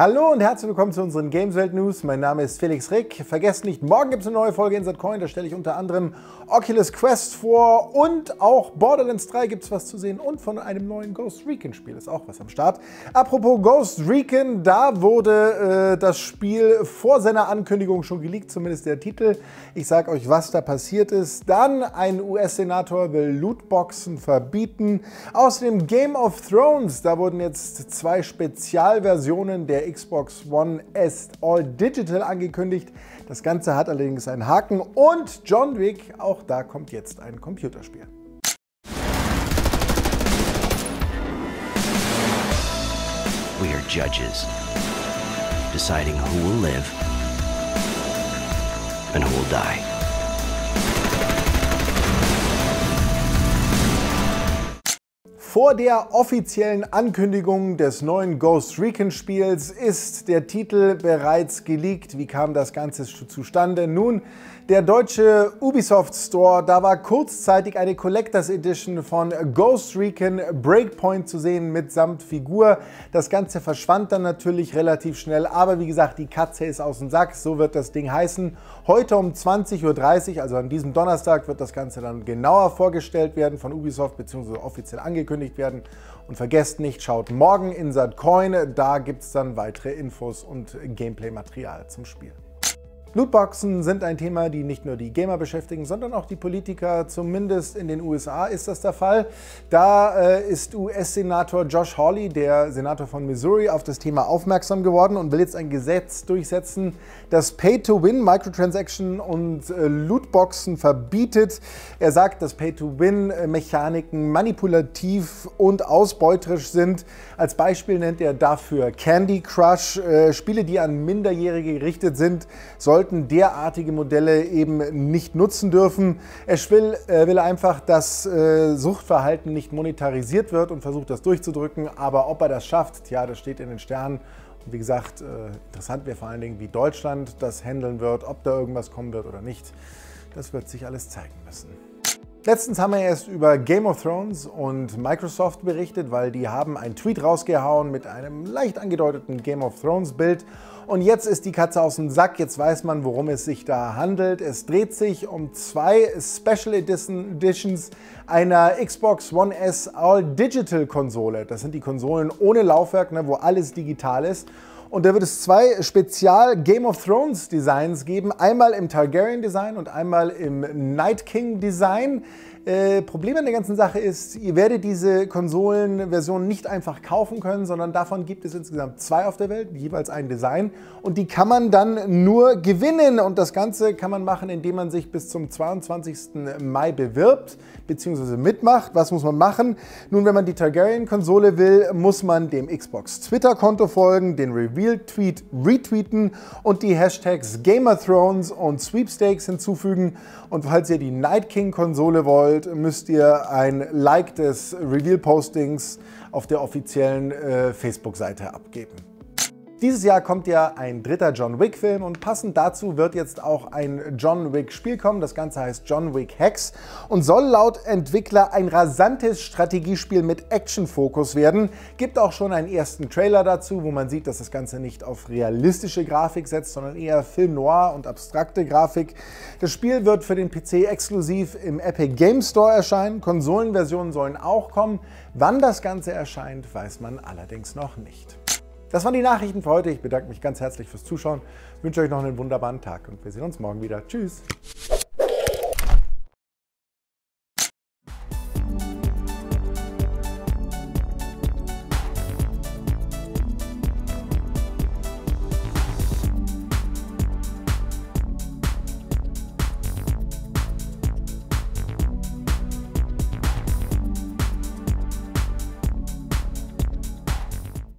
Hallo und herzlich willkommen zu unseren Gameswelt News. Mein Name ist Felix Rick. Vergesst nicht, morgen gibt es eine neue Folge in Satcoin. Da stelle ich unter anderem Oculus Quest vor und auch Borderlands 3 gibt es was zu sehen und von einem neuen Ghost Recon Spiel ist auch was am Start. Apropos Ghost Recon, da wurde das Spiel vor seiner Ankündigung schon geleakt, zumindest der Titel. Ich sage euch, was da passiert ist. Dann ein US-Senator will Lootboxen verbieten. Außerdem Game of Thrones, da wurden jetzt zwei Spezialversionen der Xbox One S All Digital angekündigt. Das Ganze hat allerdings einen Haken. Und John Wick, auch da kommt jetzt ein Computerspiel. We are judges, deciding who will live and who will die. Vor der offiziellen Ankündigung des neuen Ghost Recon-Spiels ist der Titel bereits geleakt. Wie kam das Ganze zustande? Nun, der deutsche Ubisoft Store, da war kurzzeitig eine Collectors Edition von Ghost Recon Breakpoint zu sehen mitsamt Figur. Das Ganze verschwand dann natürlich relativ schnell, aber wie gesagt, die Katze ist aus dem Sack, so wird das Ding heißen. Heute um 20:30 Uhr, also an diesem Donnerstag, wird das Ganze dann genauer vorgestellt werden von Ubisoft bzw. offiziell angekündigt werden. Und vergesst nicht, schaut morgen in Satcoin, da gibt es dann weitere Infos und Gameplay-Material zum Spiel. Lootboxen sind ein Thema, die nicht nur die Gamer beschäftigen, sondern auch die Politiker, zumindest in den USA ist das der Fall. Da ist US-Senator Josh Hawley, der Senator von Missouri, auf das Thema aufmerksam geworden und will jetzt ein Gesetz durchsetzen, das Pay-to-Win, Microtransaction und Lootboxen verbietet. Er sagt, dass Pay-to-Win-Mechaniken manipulativ und ausbeuterisch sind. Als Beispiel nennt er dafür Candy Crush, Spiele, die an Minderjährige gerichtet sind, sollten derartige Modelle eben nicht nutzen dürfen. Er will einfach, dass Suchtverhalten nicht monetarisiert wird und versucht das durchzudrücken. Aber ob er das schafft, tja, das steht in den Sternen. Und wie gesagt, interessant wäre vor allen Dingen, wie Deutschland das handeln wird, ob da irgendwas kommen wird oder nicht. Das wird sich alles zeigen müssen. Letztens haben wir erst über Game of Thrones und Microsoft berichtet, weil die haben einen Tweet rausgehauen mit einem leicht angedeuteten Game of Thrones Bild. Und jetzt ist die Katze aus dem Sack, jetzt weiß man, worum es sich da handelt. Es dreht sich um zwei Special Editions einer Xbox One S All Digital Konsole. Das sind die Konsolen ohne Laufwerk, wo alles digital ist. Und da wird es zwei Spezial-Game of Thrones-Designs geben. Einmal im Targaryen-Design und einmal im Night King-Design. Problem an der ganzen Sache ist, ihr werdet diese Konsolenversion nicht einfach kaufen können, sondern davon gibt es insgesamt zwei auf der Welt, jeweils ein Design. Und die kann man dann nur gewinnen. Und das Ganze kann man machen, indem man sich bis zum 22. Mai bewirbt bzw. mitmacht. Was muss man machen? Nun, wenn man die Targaryen-Konsole will, muss man dem Xbox-Twitter-Konto folgen, den Review Tweet retweeten und die Hashtags GamerThrones und Sweepstakes hinzufügen. Und falls ihr die Night King Konsole wollt, müsst ihr ein Like des Reveal-Postings auf der offiziellen Facebook-Seite abgeben. Dieses Jahr kommt ja ein dritter John Wick-Film und passend dazu wird jetzt auch ein John Wick-Spiel kommen. Das Ganze heißt John Wick Hex und soll laut Entwickler ein rasantes Strategiespiel mit Action-Fokus werden. Gibt auch schon einen ersten Trailer dazu, wo man sieht, dass das Ganze nicht auf realistische Grafik setzt, sondern eher Film noir und abstrakte Grafik. Das Spiel wird für den PC exklusiv im Epic Game Store erscheinen. Konsolenversionen sollen auch kommen. Wann das Ganze erscheint, weiß man allerdings noch nicht. Das waren die Nachrichten für heute. Ich bedanke mich ganz herzlich fürs Zuschauen, wünsche euch noch einen wunderbaren Tag und wir sehen uns morgen wieder. Tschüss!